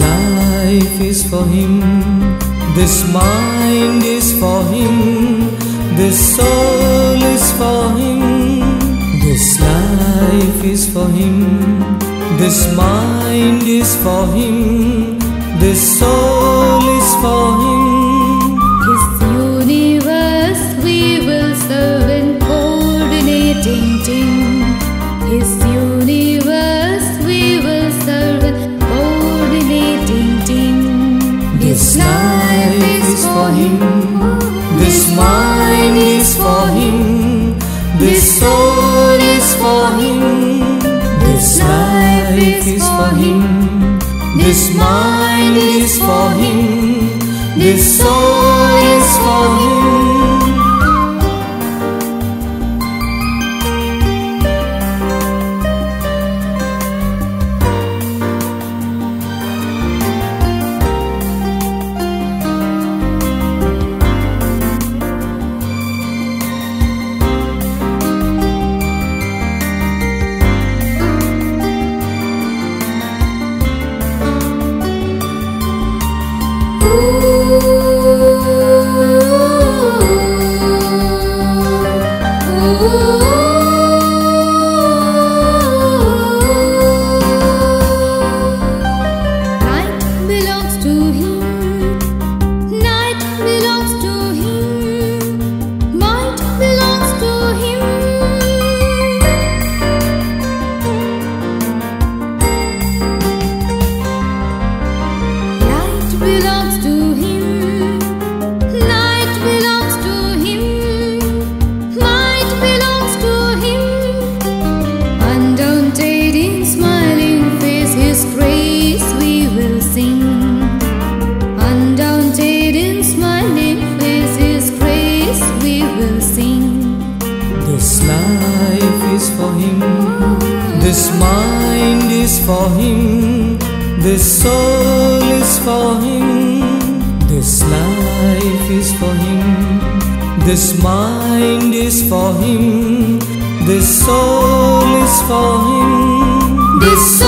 life is for him, this mind is for him, this soul is for him. This life is for him, this mind is for him, this soul is for him. His universe we will serve in coordinating team. His universe we will serve in coordinating team. This life is for him, this mind is for him, this soul is for him. This life is for him, this mind is for him, this soul is for him. This mind is for him, this soul is for him. This life is for him, this mind is for him, this soul is for him. This